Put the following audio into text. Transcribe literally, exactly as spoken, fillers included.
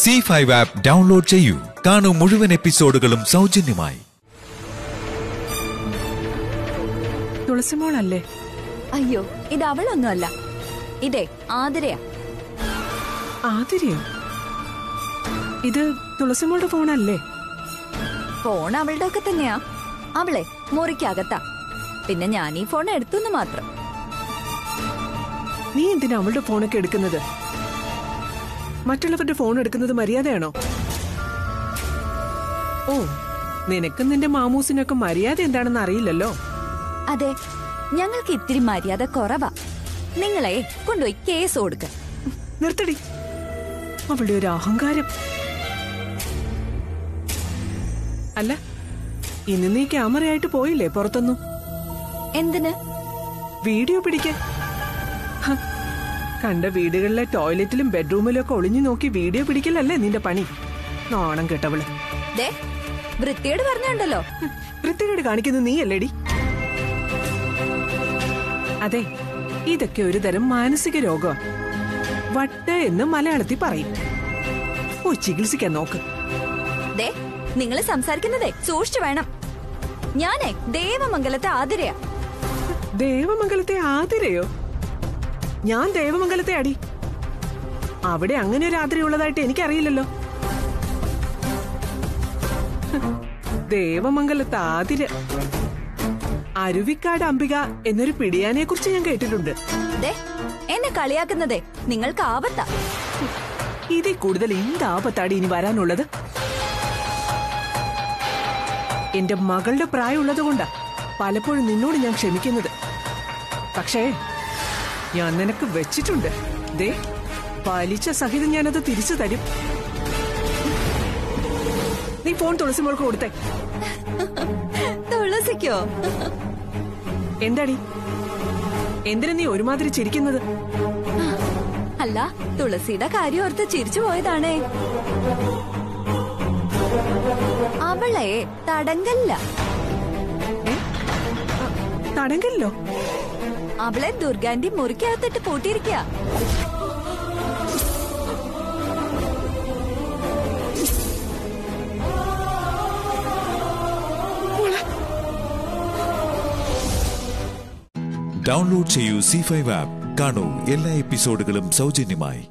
C five app download ചെയ്യൂ. കാണൂ മുഴുവൻ എപ്പിസോഡുകളും സൗജന്യമായി. തുളസിമോളല്ലേ? അയ്യോ, ഇത് അവളൊന്നുമല്ല. ഇതേ ആതിരയാ. ആതിരയോ? ഇത് തുളസിമോളുടെ ഫോണല്ലേ? ഫോൺ അവളുടെ ഒക്കെ തന്നെയാ. അവളെ മുറിക്കകത്താ. പിന്നെ ഞാൻ ഈ ഫോൺ എടുത്തുന്ന് മാത്രം. നീ എന്തിനാ അവളുടെ ഫോണൊക്കെ എടുക്കുന്നത്? മറ്റുള്ളവരുടെ ഫോൺ എടുക്കുന്നത് മര്യാദയാണോ? ഓ, നിനക്കും നിന്റെ മാമൂസിനൊക്കെ മര്യാദ എന്താണെന്ന് അറിയില്ലല്ലോ. അതെ, ഞങ്ങൾക്ക് ഇത്തിരി മര്യാദ കുറവാ. നിങ്ങളെ കൊണ്ടുപോയി കേസ് കൊടുക്ക. നിർത്തടി, അവളുടെ ഒരു അഹങ്കാരം. അല്ല, ഇന്ന് നീ ക്യാമറയായിട്ട് പോയില്ലേ പുറത്തൊന്നും? എന്തിന്? വീഡിയോ പിടിക്കാൻ. കണ്ട വീടുകളിലെ ടോയ്ലറ്റിലും ബെഡ്റൂമിലും ഒക്കെ ഒളിഞ്ഞു നോക്കി വീഡിയോ പിടിക്കലല്ലേ നിന്റെ പണി? നാണം കേട്ടവള്. വൃത്തികേട് പറഞ്ഞുണ്ടല്ലോ. വൃത്തികേട് കാണിക്കുന്നത് നീയല്ലേടി? അതെ, ഇതൊക്കെ ഒരു തരം മാനസിക രോഗമാണ്. വട്ട എന്ന് മലയാളത്തിൽ പറയും. ഓ, ചികിത്സിക്കാൻ നോക്ക്. നിങ്ങൾ സംസാരിക്കുന്നതേ സൂക്ഷിച്ചു വേണം. ഞാനേ ദേവമംഗലത്തെ ആതിരയാ. ദേവമംഗലത്തെ ആതിരയോ? ഞാൻ ദേവമംഗലത്തെ അടി. അവിടെ അങ്ങനെ ഒരു ആതിരയുള്ളതായിട്ട് എനിക്കറിയില്ലല്ലോ. ദേവമംഗലത്തെ ആതിര, അരുവിക്കാട് അംബിക എന്നൊരു പിടിയാനെ കുറിച്ച് ഞാൻ കേട്ടിട്ടുണ്ട്. എന്നെ കളിയാക്കുന്നതേ നിങ്ങൾക്ക് ആപത്താ. ഇതിൽ കൂടുതൽ എന്ത് ആപത്താടി ഇനി വരാനുള്ളത്? എന്റെ മകളുടെ പ്രായമുള്ളത് കൊണ്ടാ പലപ്പോഴും നിന്നോട് ഞാൻ ക്ഷമിക്കുന്നത്. പക്ഷേ ഞാൻ നിനക്ക് വെച്ചിട്ടുണ്ട്. ദേ, പലിശ സഹിതം ഞാനത് തിരിച്ചു തരും. നീ ഫോൺ തുളസി മോൾക്ക് കൊടുത്തേ. തുളസിക്കോ? എന്താടി, എന്തിനാ നീ ഒരുമാതിരി ചിരിക്കുന്നത്? അല്ല, തുളസിയുടെ കാര്യം ഓർത്ത് ചിരിച്ചു പോയതാണേ. അവളെ തടങ്കല്ല. തടങ്കല്ലോ? അവളെ ദുർഗാന്റെ മുറിക്കകത്തിട്ട് പൂട്ടിയിരിക്കുക. ഡൗൺലോഡ് ചെയ്യൂ സി ഫൈവ് ആപ്പ്. കാണൂ എല്ലാ എപ്പിസോഡുകളും സൗജന്യമായി.